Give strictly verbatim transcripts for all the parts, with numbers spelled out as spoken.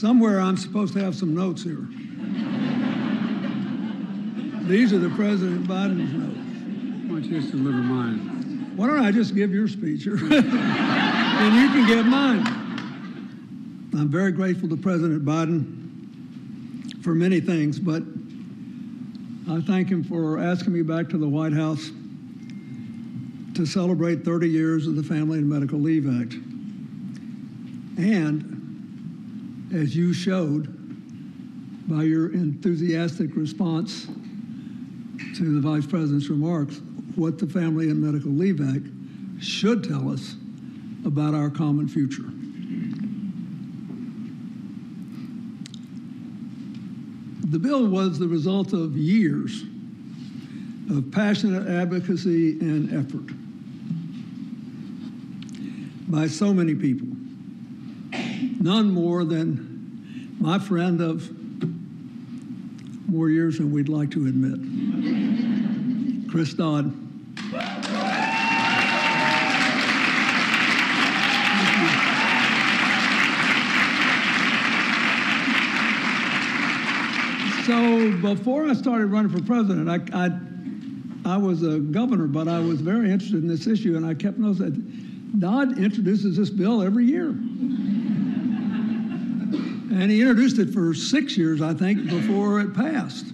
Somewhere I'm supposed to have some notes here. These are the President Biden's notes. I want you to deliver mine. Why don't I just give your speech? And you can give mine. I'm very grateful to President Biden for many things, but I thank him for asking me back to the White House to celebrate thirty years of the Family and Medical Leave Act. And as you showed by your enthusiastic response to the Vice President's remarks, what the Family and Medical Leave Act should tell us about our common future. The bill was the result of years of passionate advocacy and effort by so many people, none more than my friend of more years than we'd like to admit, Chris Dodd. So before I started running for president, I, I I was a governor, but I was very interested in this issue, and I kept noticing that Dodd introduces this bill every year. And he introduced it for six years, I think, before it passed.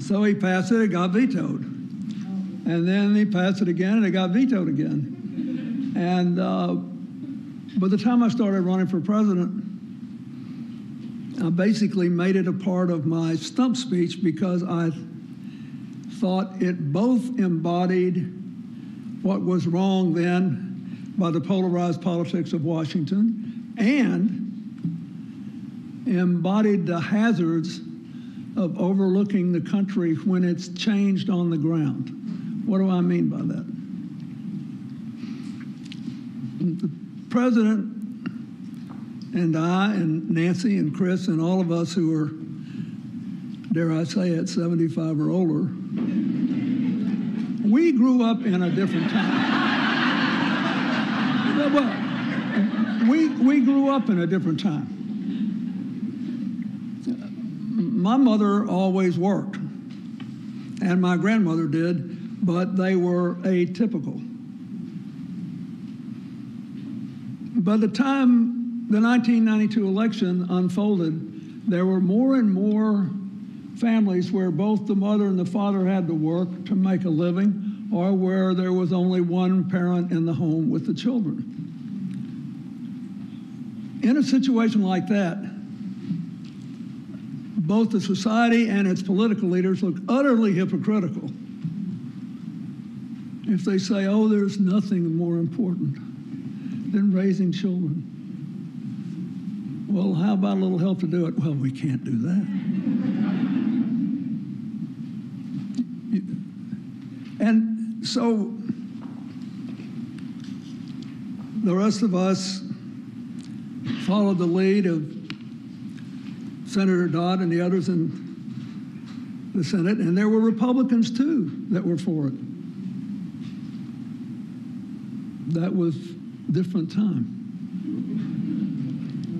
So he passed it, it got vetoed. And then he passed it again, and it got vetoed again. And uh, by the time I started running for president, I basically made it a part of my stump speech because I thought it both embodied what was wrong then by the polarized politics of Washington and embodied the hazards of overlooking the country when it's changed on the ground. What do I mean by that? The president and I and Nancy and Chris and all of us who are, dare I say it, seventy-five or older, we grew up in a different time. we, we grew up in a different time. My mother always worked, and my grandmother did, but they were atypical. By the time the nineteen ninety-two election unfolded, there were more and more families where both the mother and the father had to work to make a living, or where there was only one parent in the home with the children. In a situation like that, both the society and its political leaders look utterly hypocritical if they say, oh, there's nothing more important than raising children. Well, how about a little help to do it? Well, we can't do that. And so the rest of us followed the lead of Senator Dodd and the others in the Senate, and there were Republicans, too, that were for it. That was a different time.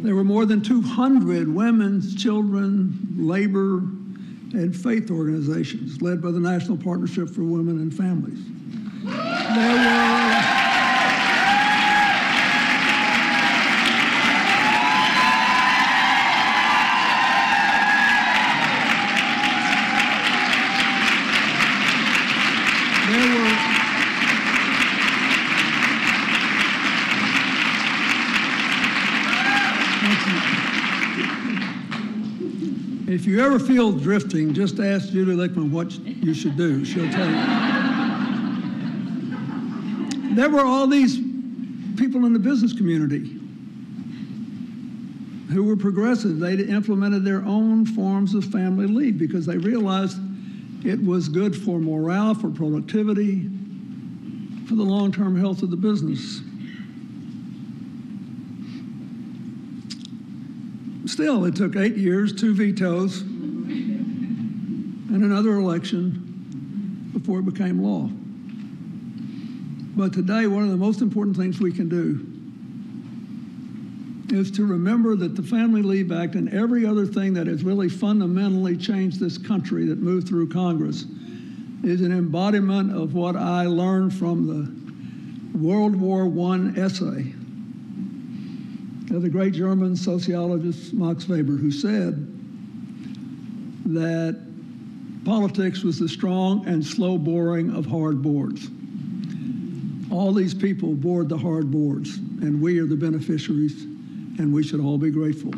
There were more than two hundred women's, children, labor, and faith organizations led by the National Partnership for Women and Families. There were, there were If you ever feel drifting, just ask Julie Lickman what you should do. She'll tell you. There were all these people in the business community who were progressive. They implemented their own forms of family leave because they realized it was good for morale, for productivity, for the long-term health of the business. Still, it took eight years, two vetoes, and another election before it became law. But today, one of the most important things we can do is to remember that the Family Leave Act and every other thing that has really fundamentally changed this country that moved through Congress is an embodiment of what I learned from the World War One essay of the great German sociologist Max Weber, who said that politics was the strong and slow boring of hard boards. All these people board the hard boards, and we are the beneficiaries, and we should all be grateful.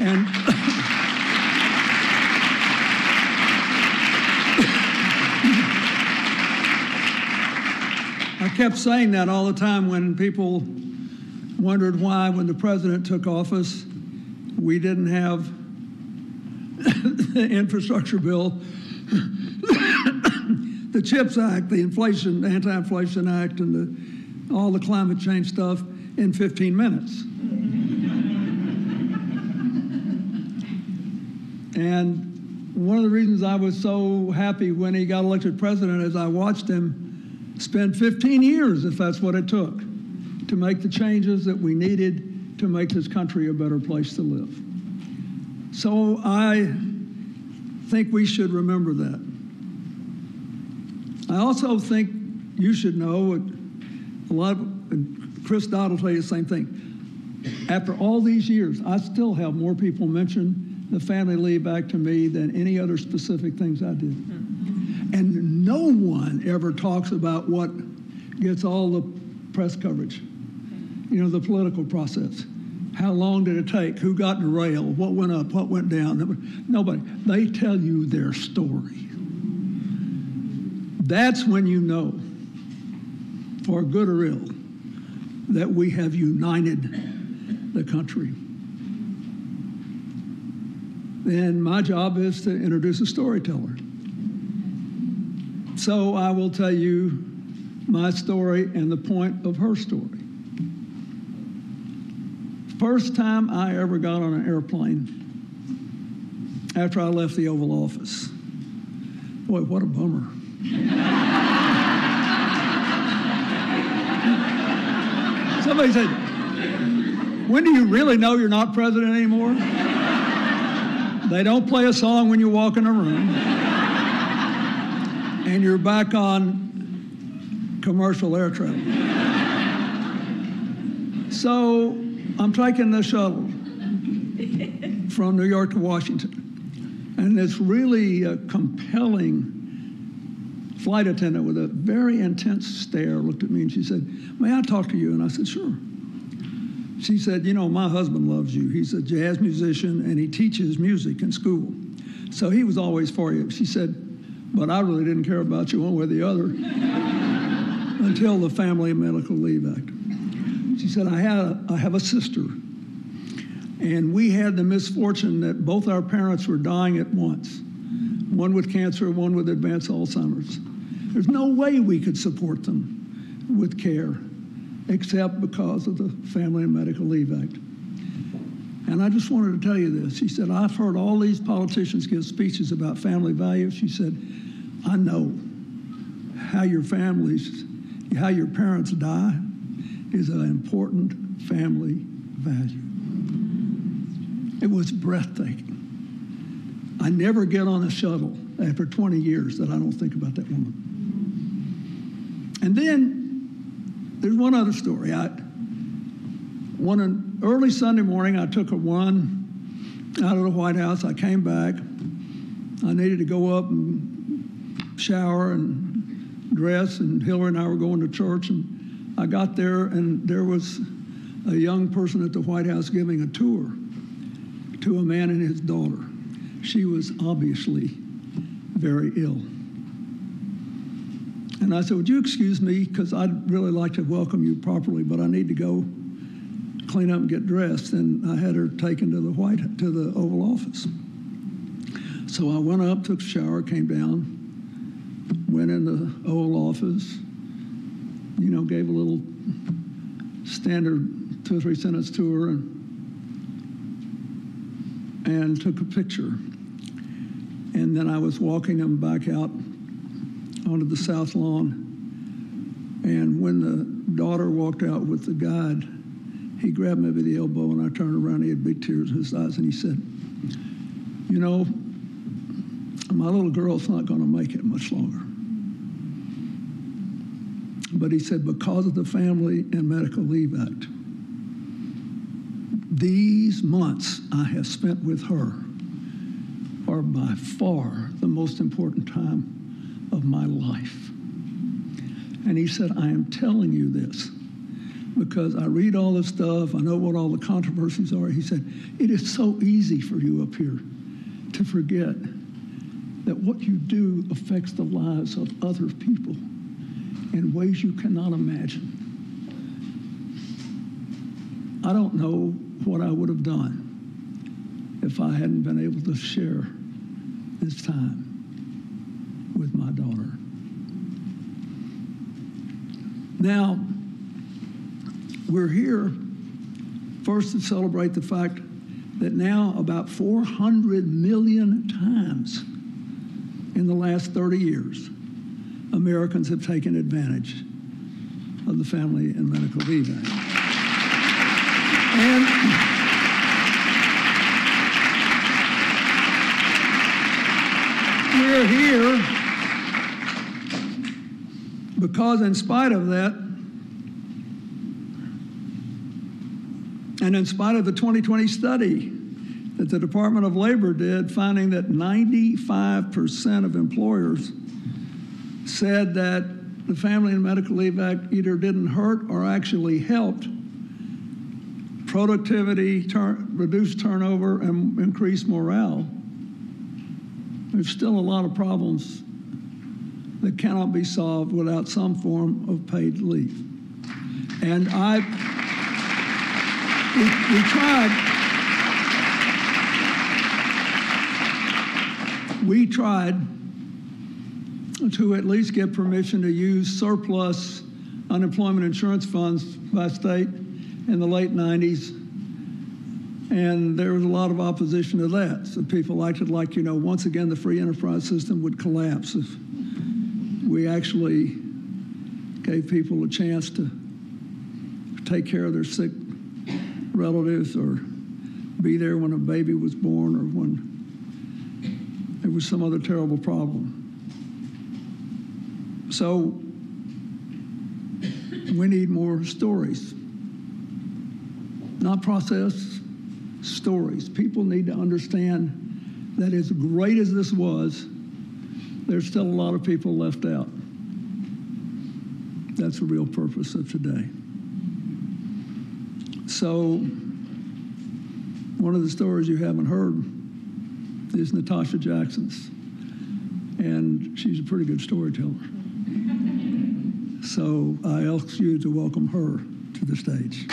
And I kept saying that all the time when people wondered why, when the president took office, we didn't have the infrastructure bill, the CHIPS Act, the inflation, the Anti-Inflation Act, and the, all the climate change stuff in fifteen minutes. And one of the reasons I was so happy when he got elected president is I watched him spend fifteen years, if that's what it took, to make the changes that we needed to make this country a better place to live. So I think we should remember that. I also think you should know, a lot of, and Chris Dodd will tell you the same thing. After all these years, I still have more people mention the Family Leave Act to me than any other specific things I did. And no one ever talks about what gets all the press coverage, you know, the political process. How long did it take? Who got in the rail? What went up? What went down? Nobody. They tell you their story. That's when you know, for good or ill, that we have united the country. And my job is to introduce a storyteller. So I will tell you my story and the point of her story. First time I ever got on an airplane after I left the Oval Office. Boy, what a bummer. Somebody said, when do you really know you're not president anymore? They don't play a song when you walk in a room. And you're back on commercial air travel. So I'm taking the shuttle from New York to Washington, and it's really a compelling flight attendant with a very intense stare looked at me, and she said, "May I talk to you?" And I said, "Sure." She said, "You know, my husband loves you. He's a jazz musician, and he teaches music in school, so he was always for you." She said, "But I really didn't care about you one way or the other until the Family and Medical Leave Act." She said, I, had a, I have a sister, and we had the misfortune that both our parents were dying at once, one with cancer, one with advanced Alzheimer's. There's no way we could support them with care except because of the Family and Medical Leave Act. And I just wanted to tell you this. She said, I've heard all these politicians give speeches about family values. She said, I know how your families, how your parents die is an important family value. It was breathtaking. I never get on a shuttle after twenty years that I don't think about that woman. And then there's one other story. I, one an early Sunday morning, I took a run out of the White House. I came back. I needed to go up and shower and dress, and Hillary and I were going to church, and I got there, and there was a young person at the White House giving a tour to a man and his daughter. She was obviously very ill. And I said, would you excuse me, because I'd really like to welcome you properly, but I need to go clean up and get dressed. And I had her taken to the, White, to the Oval Office. So I went up, took a shower, came down, went in the Oval Office, you know, gave a little standard two or three sentence tour, and, and took a picture. And then I was walking them back out onto the South Lawn. And when the daughter walked out with the guide, He grabbed me by the elbow, and I turned around. He had big tears in his eyes, and he said, you know, my little girl's not going to make it much longer. But he said, because of the Family and Medical Leave Act, these months I have spent with her are by far the most important time of my life. And he said, I am telling you this because I read all this stuff, I know what all the controversies are. He said, it is so easy for you up here to forget that what you do affects the lives of other people in ways you cannot imagine. I don't know what I would have done if I hadn't been able to share this time with my daughter. Now, we're here first to celebrate the fact that now about four hundred million times in the last thirty years, Americans have taken advantage of the Family and Medical Leave Act. And we're here because in spite of that, and in spite of the twenty twenty study that the Department of Labor did, finding that ninety-five percent of employers said that the Family and Medical Leave Act either didn't hurt or actually helped productivity, turn, reduce turnover, and increase morale. There's still a lot of problems that cannot be solved without some form of paid leave. And I, we, we tried, we tried to at least get permission to use surplus unemployment insurance funds by state in the late nineties, and there was a lot of opposition to that. So people acted like, you know, once again, the free enterprise system would collapse if we actually gave people a chance to take care of their sick relatives or be there when a baby was born or when there was some other terrible problem. So we need more stories. Not process, stories. People need to understand that as great as this was, there's still a lot of people left out. That's the real purpose of today. So one of the stories you haven't heard is Natasha Jackson's, and she's a pretty good storyteller. So I ask you to welcome her to the stage.